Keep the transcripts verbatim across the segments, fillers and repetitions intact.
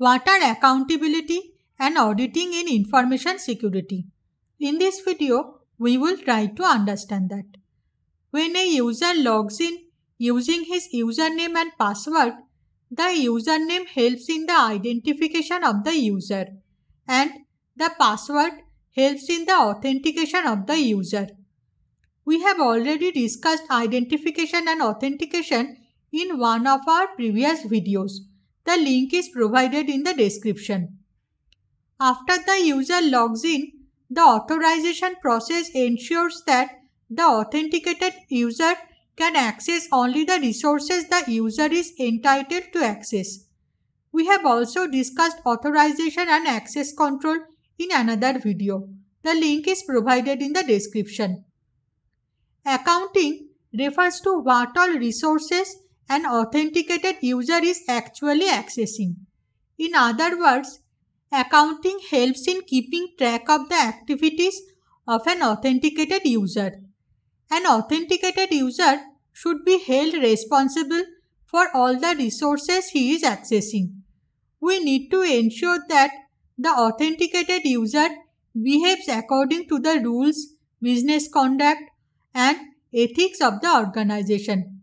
What are accountability and auditing in information security? In this video, we will try to understand that. When a user logs in using his username and password, the username helps in the identification of the user and the password helps in the authentication of the user. We have already discussed identification and authentication in one of our previous videos. The link is provided in the description. After the user logs in, the authorization process ensures that the authenticated user can access only the resources the user is entitled to access. We have also discussed authorization and access control in another video. The link is provided in the description. Accounting refers to what all resources an authenticated user is actually accessing. In other words, accounting helps in keeping track of the activities of an authenticated user. An authenticated user should be held responsible for all the resources he is accessing. We need to ensure that the authenticated user behaves according to the rules, business conduct, and ethics of the organization.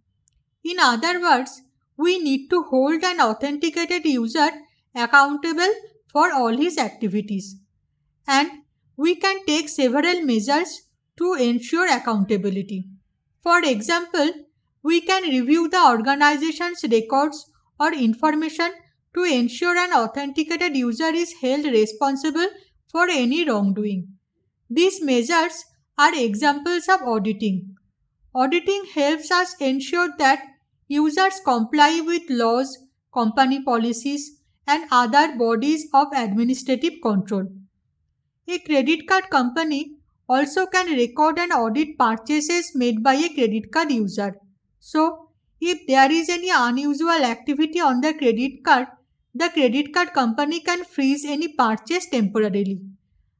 In other words, we need to hold an authenticated user accountable for all his activities. And we can take several measures to ensure accountability. For example, we can review the organization's records or information to ensure an authenticated user is held responsible for any wrongdoing. These measures are examples of auditing. Auditing helps us ensure that users comply with laws, company policies, and other bodies of administrative control. A credit card company also can record and audit purchases made by a credit card user. So, if there is any unusual activity on the credit card, the credit card company can freeze any purchase temporarily.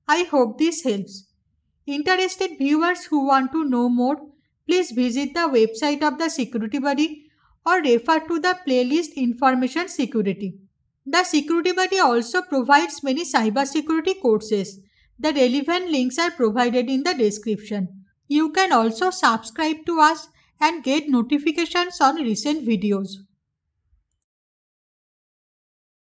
I hope this helps. Interested viewers who want to know more, please visit the website of the Security Buddy or refer to the playlist Information Security. The Security Buddy also provides many cybersecurity courses. The relevant links are provided in the description. You can also subscribe to us and get notifications on recent videos.